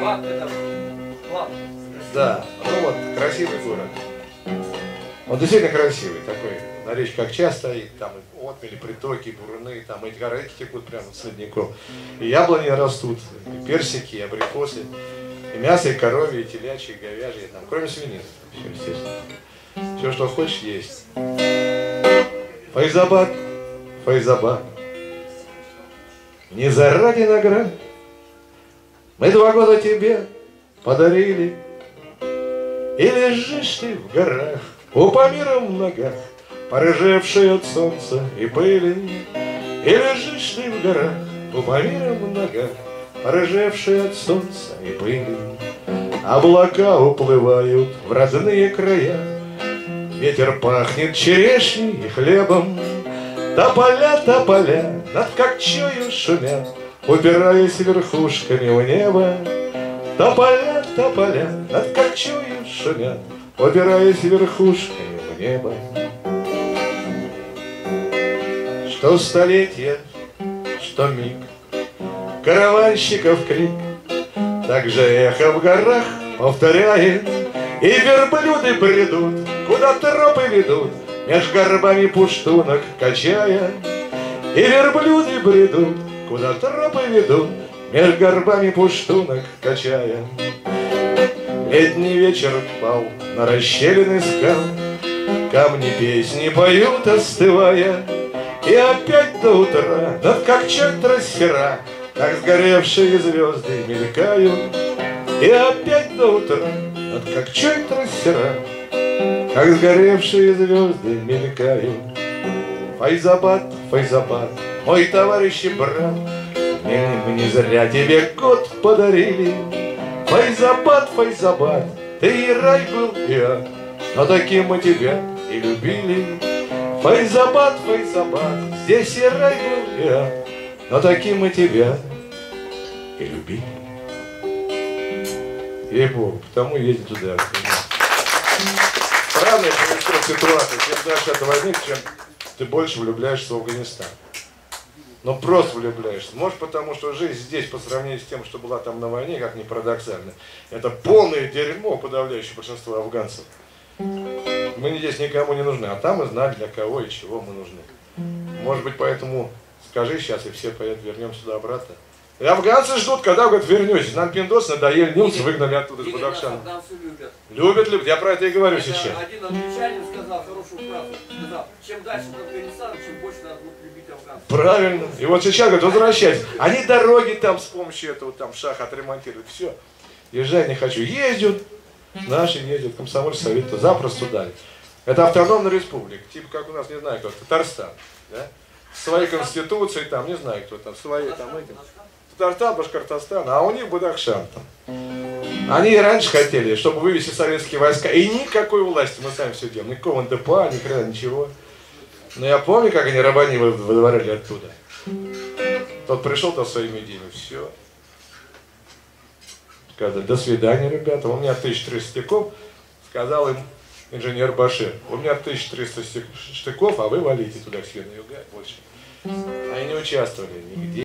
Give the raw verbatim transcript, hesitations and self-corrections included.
Бад, это Бад. Да, ну вот, красивый город. Он действительно красивый такой. На речках часто стоит, там и отмели, притоки, буруны, там эти горы текут прямо с ледников. И яблони растут, и персики, и абрикосы, и мясо, и коровье, и телячье, и говяжье, там, кроме свинины, все, естественно. Все, что хочешь, есть. Файзабад, Файзабад, не заради наград мы два года тебе подарили, и лежишь ты в горах, у Памира в ногах, порыжевший от солнца и пыли. И лежишь ты в горах, у Памира в ногах, порыжевший от солнца и пыли. Облака уплывают в родные края, ветер пахнет черешней и хлебом. Тополя, тополя, над Кокчою шумят, упираясь верхушками в небо. Тополя, тополя, над Кокчою шумят, упираясь верхушками в небо. Что столетие, что миг, караванщиков крик, так же эхо в горах повторяет. И верблюды бредут, куда тропы ведут, меж горбами пуштунок качая. И верблюды бредут, куда тропы ведут, меж горбами пуштунок качая. Летний вечер пал на расщелины скал, камни песни поют, остывая. И опять до утра над Кокчой трассера, как сгоревшие звезды мелькают. И опять до утра над Кокчой трассера, как сгоревшие звезды мелькают. Файзабад, Файзабад, мой товарищ и брат, мне не зря тебе год подарили. Файзабад, Файзабад, ты и рай был, и ад, но таким мы тебя и любили. Файзабад, Файзабад, здесь и рай был, и ад, но таким мы тебя и любили. Ей-богу, потому едем туда. Странная ситуация, чем дальше от войны, чем ты больше влюбляешься в Афганистан. Но просто влюбляешься. Может, потому что жизнь здесь, по сравнению с тем, что была там на войне, как ни парадоксально, это полное дерьмо подавляющее большинство афганцев. Мы здесь никому не нужны, а там мы знали, для кого и чего мы нужны. Может быть, поэтому скажи сейчас, и все поедут, вернемся сюда обратно. И афганцы ждут, когда, говорят, вернетесь. Нам пиндос надоели, немцы выгнали оттуда, из Бадахшана. Любят. любят, любят. Я про это и говорю это сейчас. Один англичанин сказал хорошую фразу. Сказал, чем дальше от Афганистана, чем больше надо будет любить афганцев. Правильно. И вот сейчас, говорят, возвращайтесь. Они дороги там с помощью этого там шаха отремонтируют. Все. Езжать не хочу. Ездят. Наши ездят. Комсомольский совет то запросто дали. Это автономная республика. Типа, как у нас, не знаю, как Татарстан. Да? Своей конституцией там, не знаю, кто там, своей там этим. Татарстан, Башкортостан, а у них Бадахшан там. Они и раньше хотели, чтобы вывести советские войска, и никакой власти, мы сами все делаем, никакого эн дэ пэ а, ни хрена, ничего. Но я помню, как они Рабани выдворили оттуда. Тот пришел там своими идеями, все. Сказали, до свидания, ребята, у меня тысяча триста штыков, сказал им инженер Башир, у меня тысяча триста штыков, а вы валите туда к себе на юга, больше. Они не участвовали нигде.